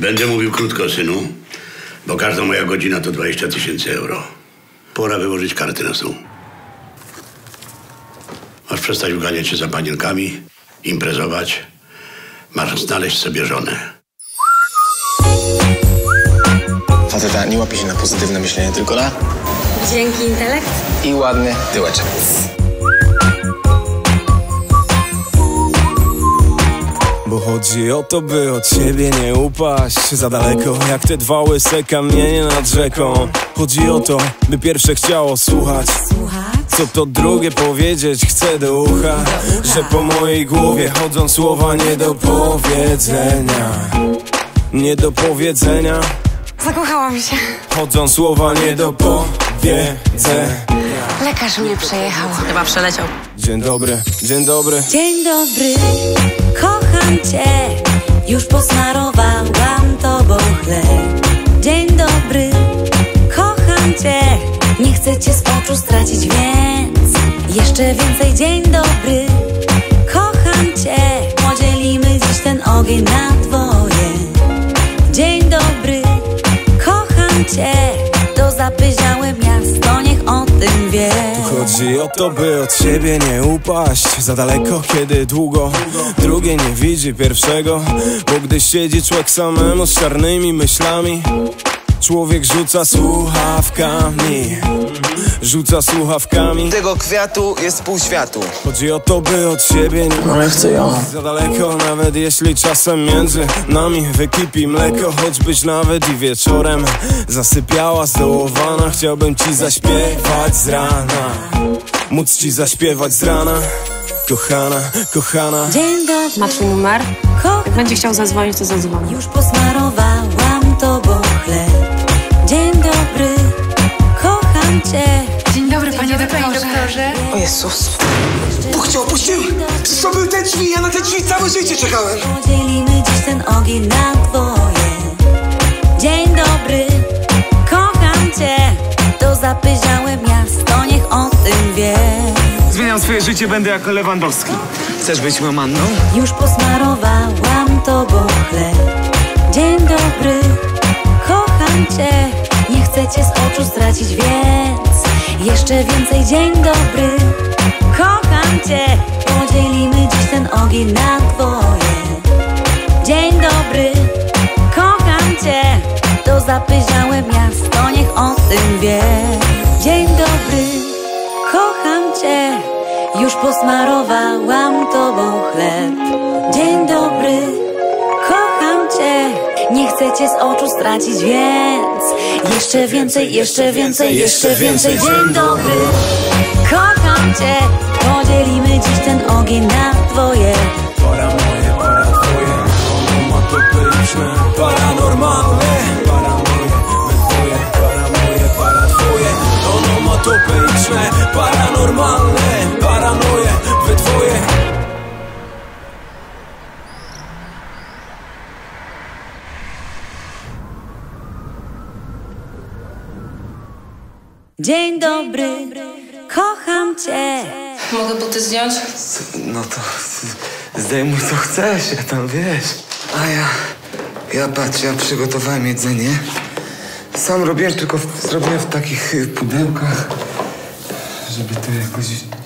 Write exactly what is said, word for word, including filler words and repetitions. Będę mówił krótko, synu, bo każda moja godzina to dwadzieścia tysięcy euro. Pora wyłożyć karty na stół. Masz przestać uganiać się za panienkami, imprezować. Masz znaleźć sobie żonę. Faceta nie łapie się na pozytywne myślenie, tylko na... Dzięki intelekt. I ładny tyłeczek. Bo chodzi o to, by od siebie nie upaść za daleko, jak te dwa łyse kamienie nad rzeką. Chodzi o to, by pierwsze chciało słuchać, co to drugie powiedzieć chce do ucha, że po mojej głowie chodzą słowa nie do powiedzenia. Nie do powiedzenia. Zakochałam się. Chodzą słowa nie do powiedzenia. Lekarz mnie przejechał. Chyba przeleciał. Dzień dobry, dzień dobry. Dzień dobry, kocham cię. Już posmarowałam tobą chleb. Dzień dobry, kocham cię. Nie chcę cię z oczu stracić, więc jeszcze więcej. Dzień dobry, kocham cię. Podzielimy dziś ten ogień na dwoje. Dzień dobry, kocham cię. To zapyziałe miasto, niech o tym wie. Chodzi o to, by od siebie nie upaść za daleko, kiedy długo drugie nie widzi pierwszego. Bo gdy siedzi człowiek samemu z czarnymi myślami, człowiek rzuca słuchawkami. Rzuca słuchawkami. Tego kwiatu jest pół światu. Chodzi o to, by od siebie nie... Ale chcę ją. Za daleko, nawet jeśli czasem między nami wykipi mleko, choćbyś nawet i wieczorem zasypiała zdołowana. Chciałbym ci zaśpiewać z rana, móc ci zaśpiewać z rana. Kochana, kochana. Dzień dobry. Ma twój numer? Jak będzie chciał zadzwonić, to zadzwoni. Już posmarowałam tobą chleb. Dzień dobry, kocham cię. Dzień dobry, panie doktorze. O Jezus. Bóg cię opuścił. Przecież to były te drzwi, ja na te drzwi całe życie czekałem. Podzielimy dziś ten ogień na dwoje. Dzień dobry, kocham cię. To zapyziałe miasto, niech o tym wie. Zmieniam swoje życie, będę jako Lewandowski. Chcesz być moją Anną? Już posmarowałam tobą chleb. Dzień dobry, kocham cię. Nie chcę cię z oczu stracić, więc jeszcze więcej. Dzień dobry, kocham cię. Podzielimy dziś ten ogień na dwoje. Dzień dobry, kocham cię. To zapyziałe miasto, niech o tym wie. Dzień dobry, kocham cię. Już posmarowałam tobą chleb. Dzień dobry, kocham cię. Nie chcę cię z oczu stracić, więc jeszcze więcej, jeszcze więcej, jeszcze więcej. Dzień dobry, kocham cię. Podzielimy dziś ten ogień na dwoje. Para moje, para twoje. Onomatopejczne, paranormalne. Para moje, my twoje. Para moje, para twoje. Onomatopejczne, paranormalne. Paranoje, wy twoje. Dzień dobry, kocham cię. Mogę buty zdjąć? No to zdejmuj co chcesz, ja tam wiesz. A ja, ja patrz, ja przygotowałem jedzenie. Sam robiłem, tylko w, zrobiłem w takich pudełkach, żeby to jakoś...